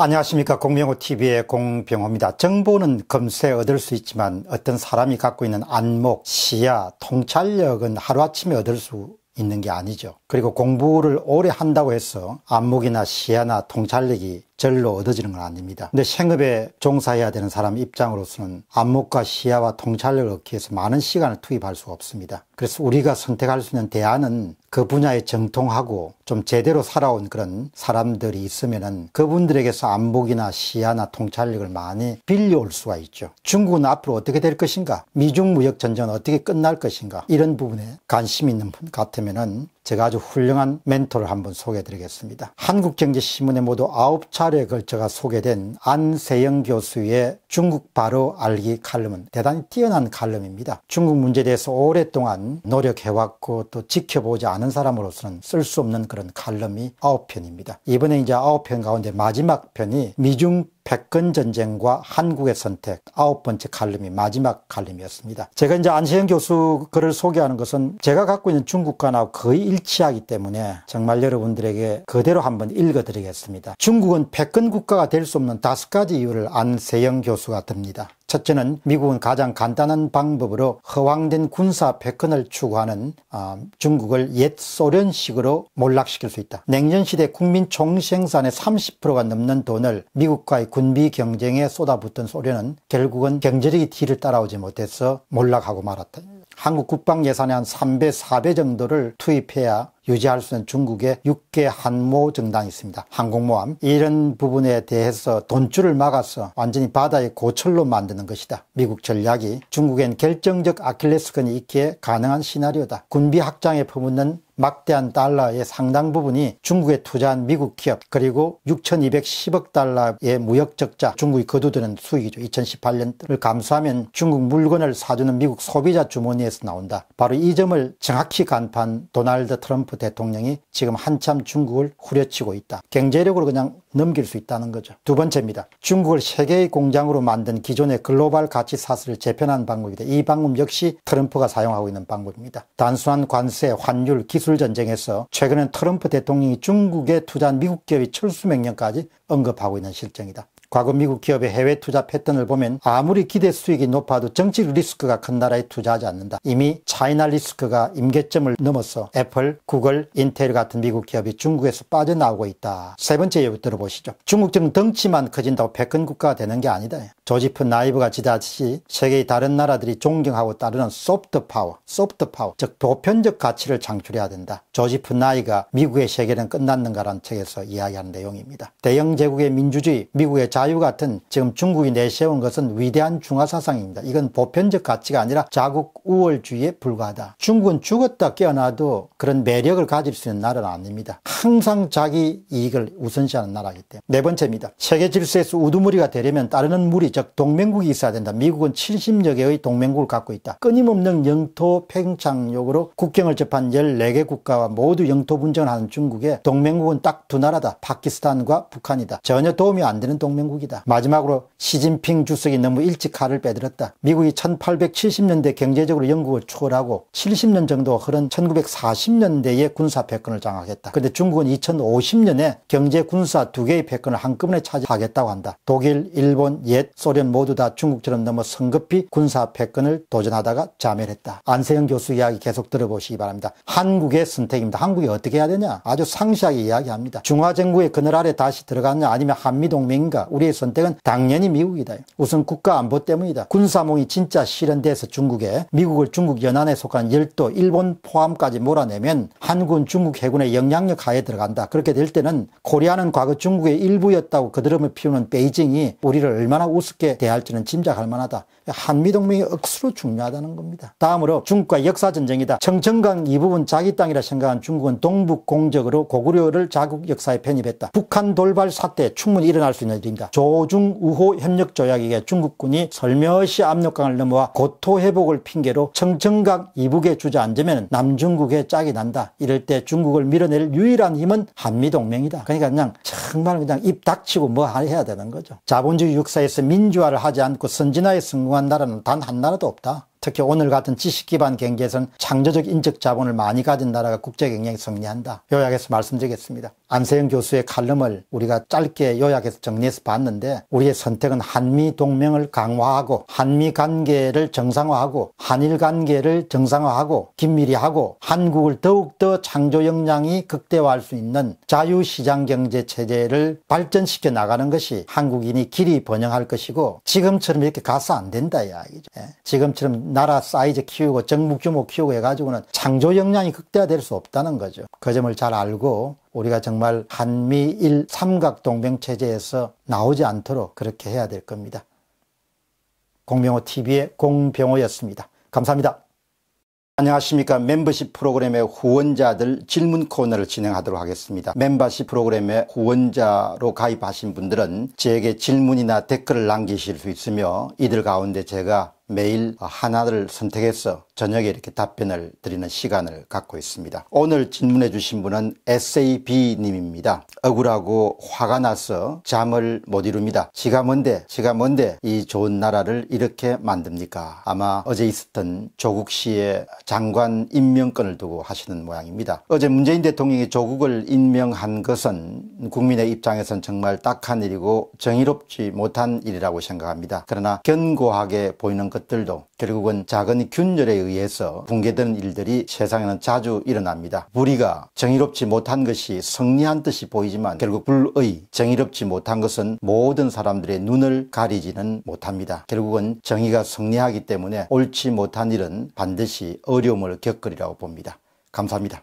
안녕하십니까. 공병호TV의 공병호입니다. 정보는 금세 얻을 수 있지만 어떤 사람이 갖고 있는 안목, 시야, 통찰력은 하루아침에 얻을 수 있는 게 아니죠. 그리고 공부를 오래 한다고 해서 안목이나 시야나 통찰력이 절로 얻어지는 건 아닙니다. 근데 생업에 종사해야 되는 사람 입장으로서는 안목과 시야와 통찰력을 얻기 위해서 많은 시간을 투입할 수가 없습니다. 그래서 우리가 선택할 수 있는 대안은 그 분야에 정통하고 좀 제대로 살아온 그런 사람들이 있으면은 그분들에게서 안목이나 시야나 통찰력을 많이 빌려올 수가 있죠. 중국은 앞으로 어떻게 될 것인가? 미중 무역 전쟁은 어떻게 끝날 것인가? 이런 부분에 관심 있는 분 같으면은 제가 아주 훌륭한 멘토를 한번 소개해드리겠습니다. 한국경제신문에 모두 9차례에 걸쳐가 소개된 안세영 교수의 중국 바로 알기 칼럼은 대단히 뛰어난 칼럼입니다. 중국 문제에 대해서 오랫동안 노력해왔고 또 지켜보지 않은 사람으로서는 쓸 수 없는 그런 칼럼이 9편입니다. 이번에 이제 9편 가운데 마지막 편이 미중 패권 전쟁과 한국의 선택 9번째 칼럼이 마지막 칼럼이었습니다. 제가 이제 안세영 교수 글을 소개하는 것은 제가 갖고 있는 중국관하고 거의 일치하기 때문에 정말 여러분들에게 그대로 한번 읽어드리겠습니다. 중국은 패권 국가가 될 수 없는 5가지 이유를 안세영 교수가 듭니다. 첫째는 미국은 가장 간단한 방법으로 허황된 군사 패권을 추구하는 중국을 옛 소련식으로 몰락시킬 수 있다. 냉전시대 국민 총생산의 30%가 넘는 돈을 미국과의 군비 경쟁에 쏟아붓던 소련은 결국은 경제력이 뒤를 따라오지 못해서 몰락하고 말았다. 한국 국방 예산의 한 3배, 4배 정도를 투입해야 유지할 수 있는 중국의 6개 한모 정당이 있습니다. 항공모함 이런 부분에 대해서 돈줄을 막아서 완전히 바다의 고철로 만드는 것이다. 미국 전략이 중국엔 결정적 아킬레스건이 있기에 가능한 시나리오다. 군비 확장에 퍼붓는 막대한 달러의 상당 부분이 중국에 투자한 미국 기업 그리고 6,210억 달러의 무역 적자 중국이 거두드는 수익이죠. 2018년을 감수하면 중국 물건을 사주는 미국 소비자 주머니에서 나온다. 바로 이 점을 정확히 간판 도널드 트럼프 대통령이 지금 한참 중국을 후려치고 있다. 경제력으로 그냥 넘길 수 있다는 거죠. 두 번째입니다. 중국을 세계의 공장으로 만든 기존의 글로벌 가치 사슬을 재편하는 방법이다. 이 방법 역시 트럼프가 사용하고 있는 방법입니다. 단순한 관세, 환율, 기술전쟁에서 최근엔 트럼프 대통령이 중국에 투자한 미국 기업의 철수 명령까지 언급하고 있는 실정이다. 과거 미국 기업의 해외 투자 패턴을 보면 아무리 기대 수익이 높아도 정치 리스크가 큰 나라에 투자하지 않는다. 이미 차이나 리스크가 임계점을 넘어서 애플, 구글, 인텔 같은 미국 기업이 중국에서 빠져나오고 있다. 세 번째 예를 들어보시죠. 중국은 덩치만 커진다고 패권 국가가 되는 게 아니다. 조지프 나이브가 지다시 세계의 다른 나라들이 존경하고 따르는 소프트 파워, 즉 보편적 가치를 창출해야 된다. 조지프 나이가 미국의 세계는 끝났는가라는 책에서 이야기하는 내용입니다. 대영 제국의 민주주의, 미국의 자유 같은 지금 중국이 내세운 것은 위대한 중화사상입니다. 이건 보편적 가치가 아니라 자국 우월주의에 불과하다. 중국은 죽었다 깨어나도 그런 매력을 가질 수 있는 나라는 아닙니다. 항상 자기 이익을 우선시하는 나라이기 때문에. 네 번째입니다. 세계 질서에서 우두머리가 되려면 따르는 무리, 즉 동맹국이 있어야 된다. 미국은 70여 개의 동맹국을 갖고 있다. 끊임없는 영토 팽창욕으로 국경을 접한 14개 국가와 모두 영토 분쟁을 하는 중국에 동맹국은 딱 두 나라다. 파키스탄과 북한이다. 전혀 도움이 안 되는 동맹국이다. 마지막으로 시진핑 주석이 너무 일찍 칼을 빼들었다. 미국이 1870년대 경제적으로 영국을 추월하고 70년 정도 흐른 1940년대에 군사 패권을 장악했다. 그런데 중국은 2050년에 경제 군사 두 개의 패권을 한꺼번에 차지하겠다고 한다. 독일, 일본, 옛, 소련 모두 다 중국처럼 너무 성급히 군사 패권을 도전하다가 자멸했다. 안세영 교수 이야기 계속 들어보시기 바랍니다. 한국의 선택입니다. 한국이 어떻게 해야 되냐? 아주 상세하게 이야기합니다. 중화정부의 그늘 아래 다시 들어가느냐 아니면 한미동맹인가? 우리의 선택은 당연히 미국이다. 우선 국가 안보 때문이다. 군사몽이 진짜 실현돼서 중국에 미국을 중국 연안에 속한 열도, 일본 포함까지 몰아내면 한국은 중국 해군의 영향력 하에 들어간다. 그렇게 될 때는 코리아는 과거 중국의 일부였다고 거드름을 피우는 베이징이 우리를 얼마나 우습게 대할지는 짐작할 만하다. 한미동맹이 억수로 중요하다는 겁니다. 다음으로 중국과 역사전쟁이다. 청천강 이 부분 자기 땅이라 생각한 중국은 동북 공적으로 고구려를 자국 역사에 편입했다. 북한 돌발 사태 충분히 일어날 수 있는 일입니다. 조중우호 협력조약에 중국군이 설며시 압록강을 넘어와 고토해복을 핑계로 청천강 이북에 주저앉으면 남중국에 짝이 난다. 이럴 때 중국을 밀어낼 유일한 힘은 한미동맹이다. 그러니까 그냥 정말 그냥 입 닥치고 뭐 해야 되는 거죠. 자본주의 역사에서 민주화를 하지 않고 선진화에 성공한 나라는 단 한 나라도 없다. 특히 오늘 같은 지식기반 경기에서는 창조적 인적 자본을 많이 가진 나라가 국제 경쟁에 승리한다. 요약해서 말씀드리겠습니다. 안세영 교수의 칼럼을 우리가 짧게 요약해서 정리해서 봤는데, 우리의 선택은 한미 동맹을 강화하고 한미 관계를 정상화하고 한일 관계를 정상화하고 긴밀히 하고 한국을 더욱더 창조 역량이 극대화할 수 있는 자유시장 경제 체제를 발전시켜 나가는 것이 한국인이 길이 번영할 것이고, 지금처럼 이렇게 가서 안 된다 이야기죠. 지금처럼 나라 사이즈 키우고 정부 규모 키우고 해가지고는 창조 역량이 극대화될 수 없다는 거죠. 그 점을 잘 알고 우리가 정말 한미일 삼각동맹체제에서 나오지 않도록 그렇게 해야 될 겁니다. 공병호TV의 공병호였습니다. 감사합니다. 안녕하십니까. 멤버십 프로그램의 후원자들 질문 코너를 진행하도록 하겠습니다. 멤버십 프로그램의 후원자로 가입하신 분들은 제게 질문이나 댓글을 남기실 수 있으며, 이들 가운데 제가 매일 하나를 선택해서 저녁에 이렇게 답변을 드리는 시간을 갖고 있습니다. 오늘 질문해 주신 분은 SAB님입니다. 억울하고 화가 나서 잠을 못 이룹니다. 지가 뭔데 이 좋은 나라를 이렇게 만듭니까? 아마 어제 있었던 조국 씨의 장관 임명권을 두고 하시는 모양입니다. 어제 문재인 대통령이 조국을 임명한 것은 국민의 입장에선 정말 딱한 일이고 정의롭지 못한 일이라고 생각합니다. 그러나 견고하게 보이는 것들도 결국은 작은 균열에 의해서 붕괴되는 일들이 세상에는 자주 일어납니다. 불의가 정의롭지 못한 것이 성리한 뜻이 보이지만, 결국 불의, 정의롭지 못한 것은 모든 사람들의 눈을 가리지는 못합니다. 결국은 정의가 성리하기 때문에 옳지 못한 일은 반드시 어려움을 겪으리라고 봅니다. 감사합니다.